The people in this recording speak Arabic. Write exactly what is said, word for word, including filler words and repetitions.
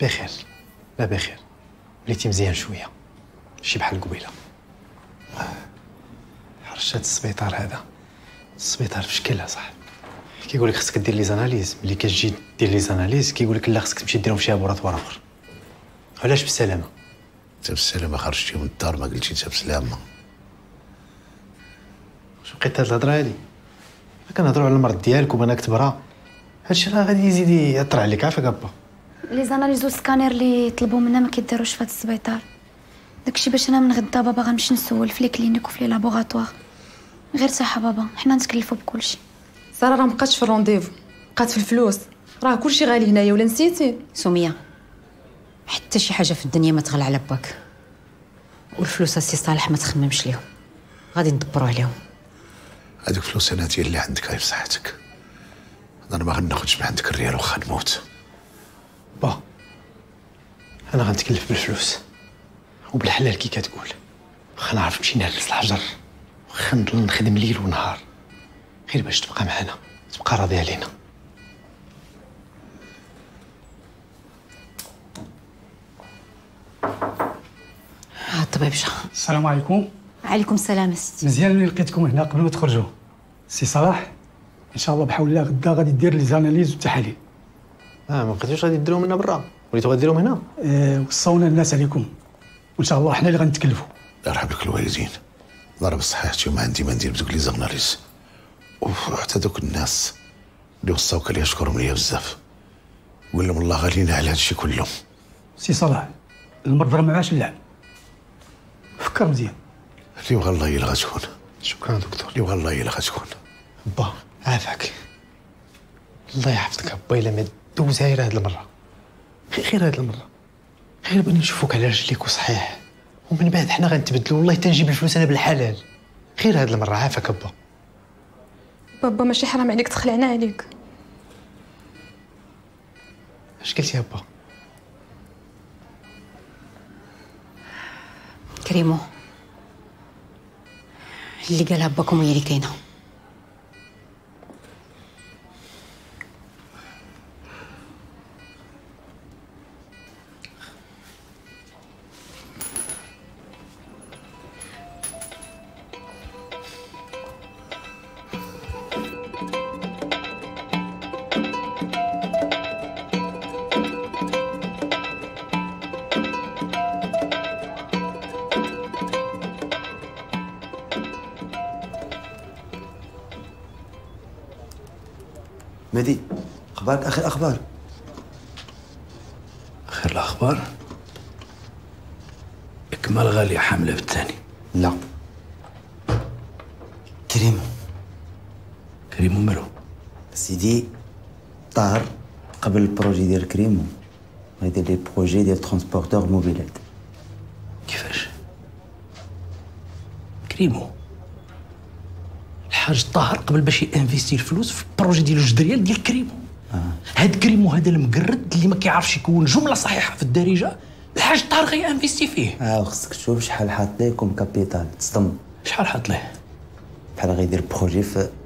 بخير. لا بخير، وليتي مزيان شويه، ماشي بحال قبيله. حرشات السبيطار هذا، السبيطار في شكلها صح. كيقول لك خصك دير لي زاناليز، ملي كتجي دير لي زاناليز كيقول لك لا خصك تمشي ديرهم في شي لابوراتوار اخر. علاش بالسلامه؟ انت بالسلامه خرجتي من الدار ما قلتي انت بسلامه. واش بقيت هاد الهضره هادي؟ كنهضروا على المرض ديالك وانا كتبرا، هادشي راه غادي يزيد ياثر عليك. عافاك ابا. لي زاناليز والسكانير اللي طلبوا منا ما كيداروش في هاد السبيطار، داكشي باش انا من غدا بابا غنمشي نسول في لي كلينيك وفي لي لابوغاتوار. غير صحه بابا، حنا نتكلفوا بكلشي. ساره راه مابقاتش في الرونديفو، بقات في الفلوس، راه كلشي غالي هنايا ولا نسيتي؟ سميه حتى شي حاجه في الدنيا ما تغلى على باك، والفلوس السي صالح ما تخممش ليهم، غادي ندبروا عليهم. هذوك الفلوس انا ديال اللي عندك غير في صحتك، انا ما غناخدش من عندك الريال وخا نموت. با انا غنتكلف بالفلوس وبالحلال كي كتقول، واخا نعرف نمشي نهلس الحجر، واخا نضل نخدم ليل ونهار، غير باش تبقى معنا، تبقى راضيه علينا. ها الطبيب شحال. السلام عليكم. وعليكم السلام السيدي. مزيان اللي لقيتكم هنا قبل ما تخرجوا. سي صلاح ان شاء الله بحول الله غدا غادي دير لي زاناليز والتحاليل. اه ما بقيتوش غادي ديروهم هنا برا، وليتو غاديروهم هنا؟ آه وصونا الناس عليكم، وان شاء الله حنا اللي غنتكلفوا. يرحم لك الوالدين، ضرب صحتي وما عندي ما ندير بدوك لي زاناليز. وحتى دوك الناس اللي وصاوك ليا شكرهم ليا بزاف، قول لهم الله غالينا على هادشي كله. سي صلاح المرض راه ما عاش اللعب، فكر مزيان. اللي بغى الله يلا غتكون. شكرا دكتور. اللي بغى الله يلا غتكون. با عافاك الله يحفظك ابا، الا ما دوزها غير هاد المره، غير هاد المره، غير بغينا نشوفوك على رجليك وصحيح، ومن بعد حنا غنتبدلوا. والله تنجيب الفلوس انا بالحلال، غير هاد المره. عافاك ابا. بابا ماشي حرام عليك، تخلعنا عليك. اش قلتي ابا؟ كريمو اللي قالها باكم هي اللي كاينه. مهدي اخبارك؟ اخر اخبار اخر الاخبار اكمال غاليه حامله بالثاني. لا كريمو كريمو مالو سيدي؟ طاهر قبل البروجي ديال كريمو هادي لي بروجي ديال ترونسبورتور موبيلات. كيفاش كريمو حاج طاهر قبل باش ينفيستي الفلوس في البروجي ديال الجدريال ديال كريمو؟ آه. هاد كريمو هذا المقرد اللي ما كيعرفش يكون جمله صحيحه في الدارجه، الحاج طاهر غينفيستي فيه. اه وخصك تشوف شحال حاط ليكم كابيتال تصدم. شحال حاط ليه؟ بحال غيدير بروجي في